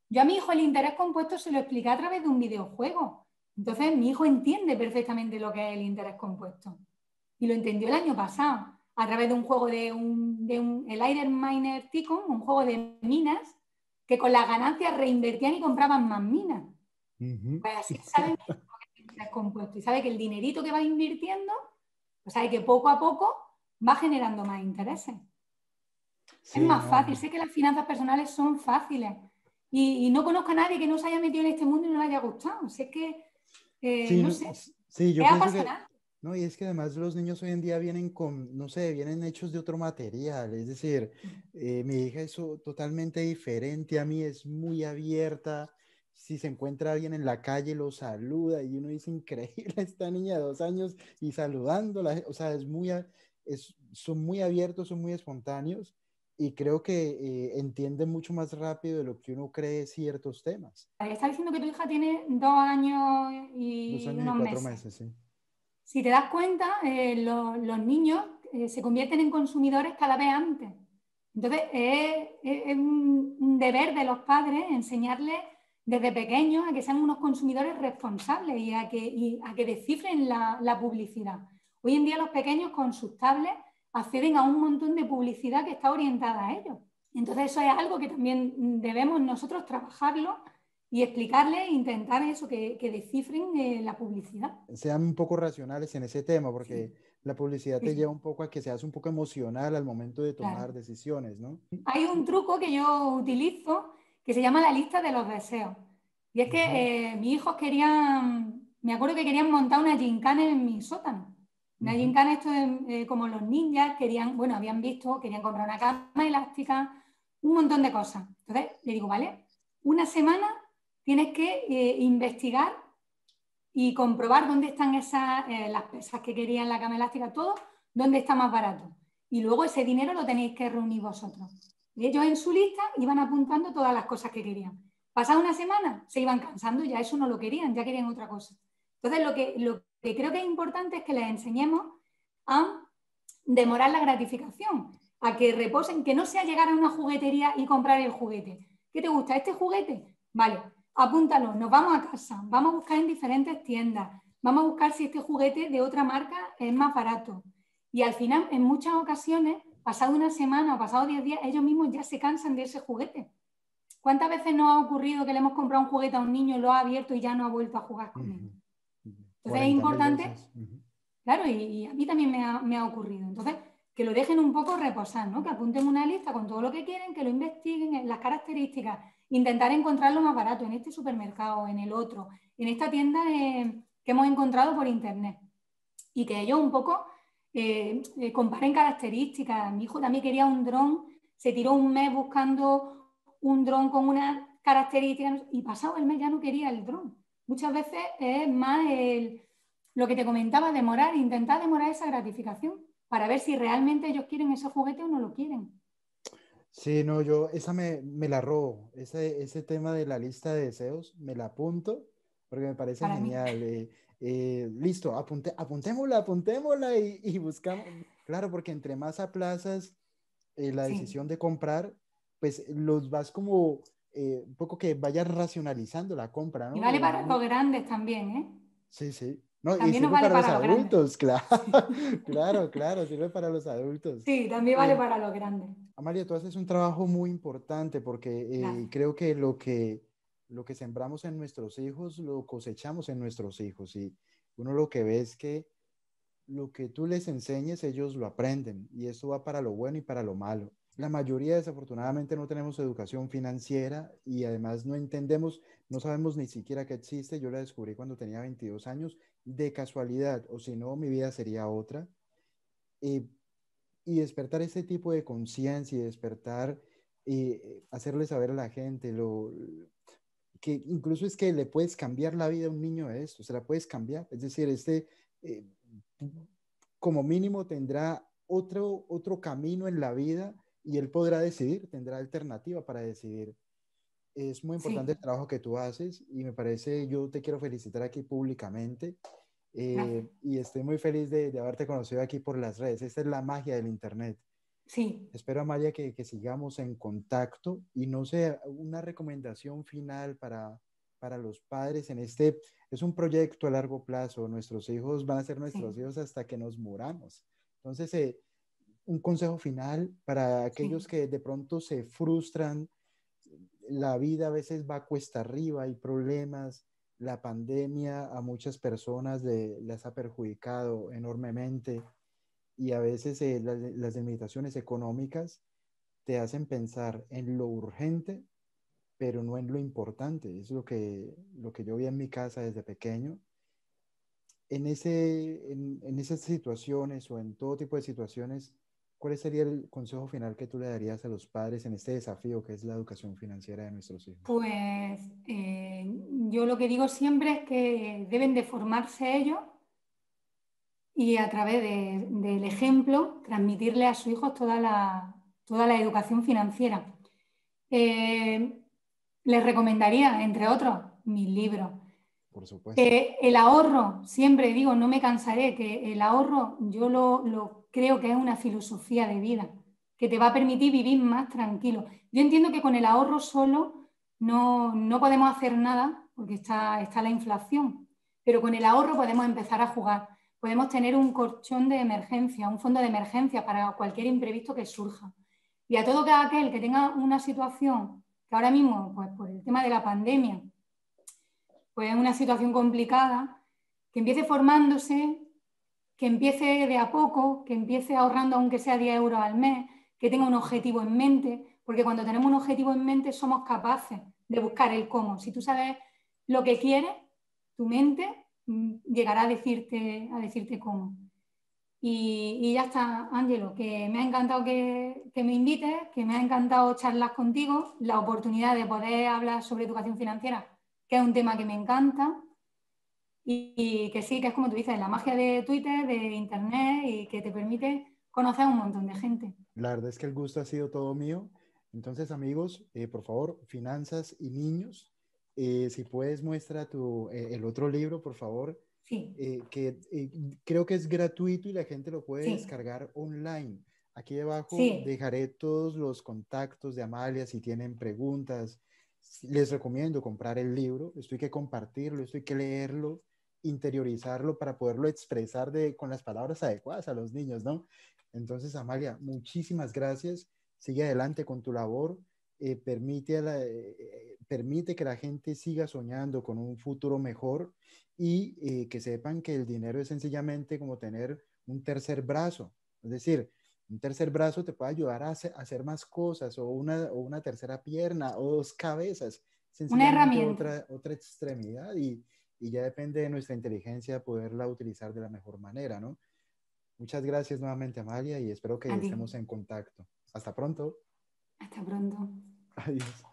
Yo a mi hijo el interés compuesto se lo expliqué a través de un videojuego. Entonces mi hijo entiende perfectamente lo que es el interés compuesto. Y lo entendió el año pasado. A través de un juego de un, de un el Eiderminer Tico, un juego de minas, que con las ganancias reinvertían y compraban más minas. Uh-huh. Pues así sabe que es compuesto y sabe que el dinerito que va invirtiendo, pues sabe que poco a poco va generando más intereses. Sí, es más claro. Fácil, sé que las finanzas personales son fáciles y, y no conozco a nadie que no se haya metido en este mundo y no le haya gustado. Si es que, eh, sí, no sé, sí, yo es apasionante. Que... No, y es que además los niños hoy en día vienen con, no sé, vienen hechos de otro material, es decir, eh, mi hija es totalmente diferente a mí, es muy abierta, si se encuentra alguien en la calle lo saluda y uno dice, increíble esta niña de dos años y saludándola, o sea, es muy, es, son muy abiertos, son muy espontáneos y creo que eh, entienden mucho más rápido de lo que uno cree ciertos temas. Está diciendo que tu hija tiene dos años y dos años unos y cuatro meses, meses sí. Si te das cuenta, eh, lo, los niños eh, se convierten en consumidores cada vez antes. Entonces, es, es un deber de los padres enseñarles desde pequeños a que sean unos consumidores responsables y a que, y a que descifren la, la publicidad. Hoy en día los pequeños con sus tablets acceden a un montón de publicidad que está orientada a ellos. Entonces, eso es algo que también debemos nosotros trabajarlo y explicarles, intentar eso, que, que descifren eh, la publicidad. Sean un poco racionales en ese tema, porque sí. La publicidad te sí. lleva un poco a que seas un poco emocional al momento de tomar claro. decisiones, ¿no? Hay un truco que yo utilizo que se llama la lista de los deseos. Y es que eh, mis hijos querían, me acuerdo que querían montar una gincana en mi sótano. Una uh-huh. gincana, esto de, eh, como los ninjas, querían, bueno, habían visto, querían comprar una cama elástica, un montón de cosas. Entonces, le digo, vale, una semana... Tienes que eh, investigar y comprobar dónde están esas, eh, las pesas que querían, la cama elástica, todo, dónde está más barato. Y luego ese dinero lo tenéis que reunir vosotros. Y ellos en su lista iban apuntando todas las cosas que querían. Pasada una semana se iban cansando, ya eso no lo querían, ya querían otra cosa. Entonces lo que, lo que creo que es importante es que les enseñemos a demorar la gratificación, a que reposen, que no sea llegar a una juguetería y comprar el juguete. ¿Qué te gusta? ¿Este juguete? Vale. Apúntalo, nos vamos a casa, vamos a buscar en diferentes tiendas, vamos a buscar si este juguete de otra marca es más barato. Y al final, en muchas ocasiones, pasado una semana o pasado diez días, ellos mismos ya se cansan de ese juguete. ¿Cuántas veces nos ha ocurrido que le hemos comprado un juguete a un niño, lo ha abierto y ya no ha vuelto a jugar con él? Entonces es importante, claro, y, y a mí también me ha, me ha ocurrido. Entonces, que lo dejen un poco reposar, ¿no? Que apunten una lista con todo lo que quieren, que lo investiguen, las características, intentar encontrarlo más barato en este supermercado, en el otro, en esta tienda eh, que hemos encontrado por internet. Y que ellos un poco eh, eh, comparen características. Mi hijo también quería un dron, se tiró un mes buscando un dron con unas características y pasado el mes ya no quería el dron. Muchas veces es más el, lo que te comentaba, demorar, intentar demorar esa gratificación para ver si realmente ellos quieren ese juguete o no lo quieren. Sí, no, yo esa me, me la robo, ese, ese tema de la lista de deseos, me la apunto, porque me parece para genial. Eh, eh, listo, apunte, apuntémosla, apuntémosla y, y buscamos. Claro, porque entre más aplazas eh, la decisión sí. de comprar, pues los vas como eh, un poco que vayas racionalizando la compra, ¿no? Y vale para los grandes también, ¿eh? Sí, sí. No, también nos vale para, para los adultos, grandes. Claro, sí. claro, claro, sirve para los adultos. Sí, también vale eh, para los grandes. Amalia, tú haces un trabajo muy importante porque eh, claro. creo que lo, que lo que sembramos en nuestros hijos lo cosechamos en nuestros hijos, y uno lo que ve es que lo que tú les enseñes ellos lo aprenden, y eso va para lo bueno y para lo malo. La mayoría desafortunadamente no tenemos educación financiera y además no entendemos, no sabemos ni siquiera que existe. Yo la descubrí cuando tenía veintidós años de casualidad, o si no mi vida sería otra. Eh, y despertar ese tipo de conciencia y despertar, eh, hacerle saber a la gente lo, que incluso es que le puedes cambiar la vida a un niño de esto, se la puedes cambiar. Es decir, este eh, como mínimo tendrá otro, otro camino en la vida. Y él podrá decidir, tendrá alternativa para decidir. Es muy importante sí. el trabajo que tú haces, y me parece, yo te quiero felicitar aquí públicamente, eh, y estoy muy feliz de, de haberte conocido aquí por las redes. Esta es la magia del internet. Sí. Espero, Amalia, que, que sigamos en contacto, y no sé, una recomendación final para, para los padres en este, es un proyecto a largo plazo, nuestros hijos van a ser nuestros sí. hijos hasta que nos muramos. Entonces, eh, un consejo final para aquellos sí. que de pronto se frustran, la vida a veces va cuesta arriba, hay problemas, la pandemia a muchas personas de, las ha perjudicado enormemente, y a veces eh, la, las limitaciones económicas te hacen pensar en lo urgente, pero no en lo importante. Es lo que, lo que yo vi en mi casa desde pequeño. En, ese, en, en esas situaciones o en todo tipo de situaciones, ¿cuál sería el consejo final que tú le darías a los padres en este desafío que es la educación financiera de nuestros hijos? Pues eh, yo lo que digo siempre es que deben de formarse ellos y a través de, del ejemplo transmitirle a sus hijos toda la, toda la educación financiera. Eh, les recomendaría, entre otros, mis libros. Por supuesto. Eh, el ahorro, siempre digo, no me cansaré, que el ahorro yo lo... lo creo que es una filosofía de vida que te va a permitir vivir más tranquilo. Yo entiendo que con el ahorro solo no, no podemos hacer nada porque está, está la inflación, pero con el ahorro podemos empezar a jugar, podemos tener un colchón de emergencia, un fondo de emergencia para cualquier imprevisto que surja. Y a todo aquel que tenga una situación que ahora mismo, pues por el tema de la pandemia, pues es una situación complicada, que empiece formándose, que empiece de a poco, que empiece ahorrando aunque sea diez euros al mes, que tenga un objetivo en mente, porque cuando tenemos un objetivo en mente somos capaces de buscar el cómo. Si tú sabes lo que quieres, tu mente llegará a decirte, a decirte cómo. Y, y ya está, Ángelo, que me ha encantado que, que me invites, que me ha encantado charlar contigo, la oportunidad de poder hablar sobre educación financiera, que es un tema que me encanta. Y que sí, que es como tú dices, la magia de Twitter, de Internet, y que te permite conocer a un montón de gente. La verdad es que el gusto ha sido todo mío. Entonces, amigos, eh, por favor, Finanzas y Niños, eh, si puedes muestra tu, eh, el otro libro, por favor. Sí. Eh, que eh, creo que es gratuito y la gente lo puede sí. descargar online. Aquí debajo sí. dejaré todos los contactos de Amalia si tienen preguntas. Les recomiendo comprar el libro, esto hay que compartirlo, esto hay que leerlo, interiorizarlo para poderlo expresar de, con las palabras adecuadas a los niños, ¿no? Entonces, Amalia, muchísimas gracias. Sigue adelante con tu labor. Eh, permite, la, eh, permite que la gente siga soñando con un futuro mejor y eh, que sepan que el dinero es sencillamente como tener un tercer brazo. Es decir, un tercer brazo te puede ayudar a hacer, a hacer más cosas, o una, o una tercera pierna, o dos cabezas. Sencillamente una herramienta. Otra, otra extremidad y... y ya depende de nuestra inteligencia poderla utilizar de la mejor manera, ¿no? Muchas gracias nuevamente, Amalia, y espero que estemos en contacto. Hasta pronto. Hasta pronto. Adiós.